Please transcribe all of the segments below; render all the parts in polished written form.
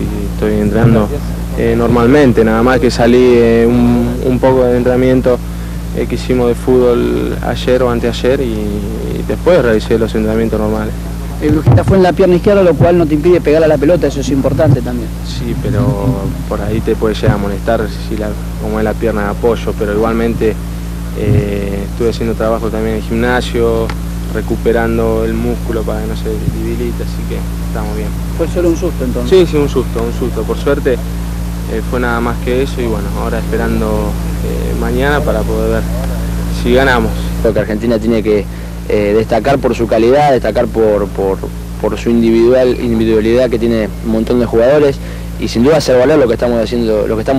y estoy entrenando normalmente, nada más que salí un poco de entrenamiento que hicimos de fútbol ayer o anteayer y después realicé los entrenamientos normales. El Brujita fue en la pierna izquierda, lo cual no te impide pegar a la pelota, eso es importante también. Sí, pero por ahí te puede llegar a molestar si como es la pierna de apoyo, pero igualmente estuve haciendo trabajo también en el gimnasio, recuperando el músculo para que no se debilite, así que estamos bien. ¿Fue solo un susto entonces? Sí, sí, un susto. Por suerte fue nada más que eso y bueno, ahora esperando mañana para poder ver si ganamos. Creo que Argentina tiene que destacar por su calidad, destacar por su individualidad que tiene un montón de jugadores y sin duda hacer valer lo que estamos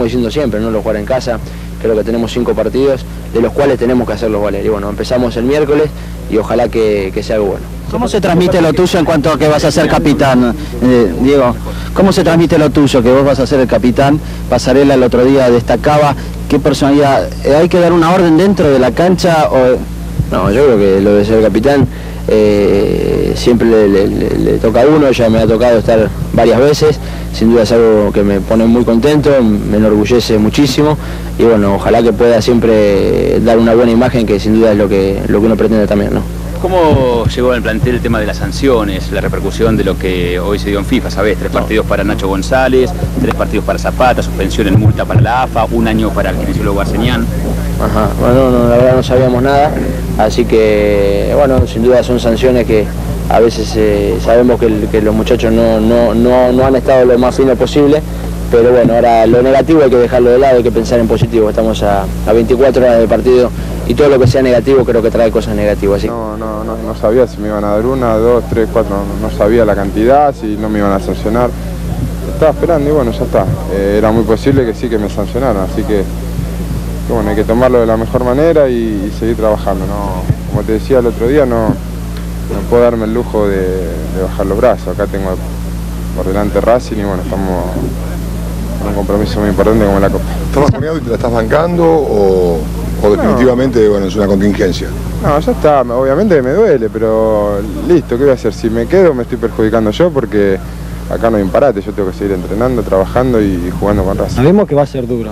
diciendo siempre, no lo jugar en casa. Creo que tenemos 5 partidos, de los cuales tenemos que hacerlos valer. Y bueno, empezamos el miércoles y ojalá que sea algo bueno. ¿Cómo se transmite lo tuyo en cuanto a que vas a ser capitán, Diego? ¿Cómo se transmite lo tuyo, que vos vas a ser el capitán? Pasarela el otro día destacaba, ¿qué personalidad? ¿Hay que dar una orden dentro de la cancha? O... No, yo creo que lo de ser capitán siempre le toca a uno, ya me ha tocado estar varias veces, sin duda es algo que me pone muy contento, me enorgullece muchísimo y bueno, ojalá que pueda siempre dar una buena imagen, que sin duda es lo que uno pretende también, ¿no? ¿Cómo llegó al plantel el tema de las sanciones, la repercusión de lo que hoy se dio en FIFA, sabes? 3 partidos para Nacho González, 3 partidos para Zapata, suspensión en multa para la AFA, 1 año para el kinesiólogo Asenian. Ajá, bueno, no, la verdad no sabíamos nada, así que, bueno, sin duda son sanciones que a veces sabemos que los muchachos no han estado lo más fino posible, pero bueno, ahora lo negativo hay que dejarlo de lado, hay que pensar en positivo, estamos a 24 horas del partido y todo lo que sea negativo creo que trae cosas negativas. ¿Sí? No sabía si me iban a dar 1, 2, 3, 4, no sabía la cantidad, si no me iban a sancionar, estaba esperando y bueno, ya está, era muy posible que sí que me sancionaran, así que... Bueno, hay que tomarlo de la mejor manera y seguir trabajando, ¿no? Como te decía el otro día, no puedo darme el lujo de bajar los brazos. Acá tengo por delante Racing y bueno, estamos en un compromiso muy importante como la Copa. ¿Estás vacunado y te la estás bancando o definitivamente bueno, es una contingencia? No, ya está, obviamente me duele, pero listo, ¿qué voy a hacer? Si me quedo me estoy perjudicando yo porque acá no hay un parate, yo tengo que seguir entrenando, trabajando y jugando con Racing. Sabemos que va a ser duro.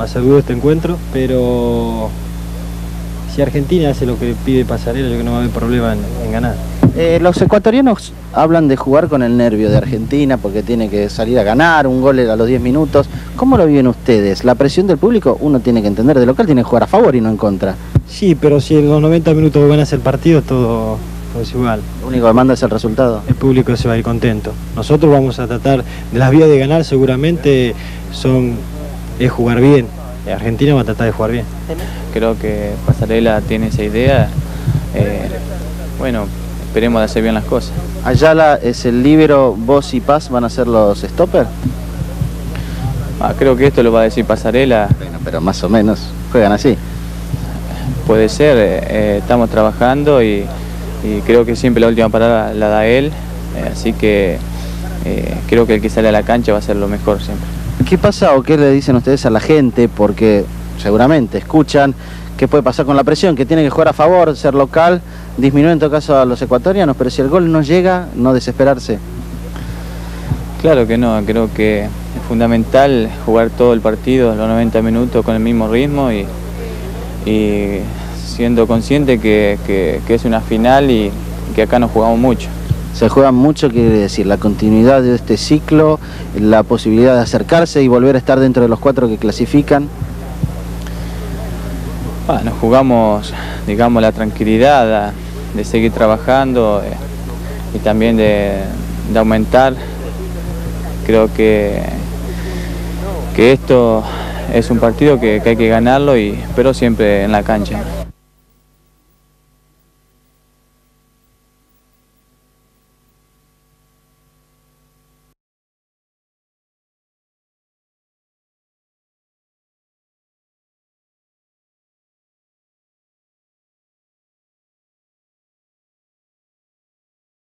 Va a ser duro este encuentro, pero si Argentina hace lo que pide Pasarela, yo creo que no va a haber problema en ganar. Los ecuatorianos hablan de jugar con el nervio de Argentina porque tiene que salir a ganar, un gol a los 10 minutos. ¿Cómo lo viven ustedes? La presión del público, uno tiene que entender, de local tiene que jugar a favor y no en contra. Sí, pero si en los 90 minutos van a hacer partido, todo es igual. Lo único que manda es el resultado. El público se va a ir contento. Nosotros vamos a tratar, de las vías de ganar seguramente son... es jugar bien, Argentina va a tratar de jugar bien. Creo que Pasarela tiene esa idea, bueno, esperemos de hacer bien las cosas. Ayala es el líbero, vos y Paz van a ser los stoppers. Creo que esto lo va a decir Pasarela. Bueno, pero más o menos, juegan así. Puede ser, estamos trabajando y creo que siempre la última parada la da él, así que creo que el que sale a la cancha va a ser lo mejor siempre. ¿Qué pasa o qué le dicen ustedes a la gente? Porque seguramente escuchan qué puede pasar con la presión, que tiene que jugar a favor, ser local, disminuir en todo caso a los ecuatorianos, pero si el gol no llega, no desesperarse. Claro que no, creo que es fundamental jugar todo el partido, los 90 minutos con el mismo ritmo y siendo consciente que es una final y que acá nos jugamos mucho. Se juega mucho, quiere decir, la continuidad de este ciclo, la posibilidad de acercarse y volver a estar dentro de los 4 que clasifican. Nos jugamos, digamos, la tranquilidad de seguir trabajando y también de aumentar. Creo que esto es un partido que hay que ganarlo, pero siempre en la cancha.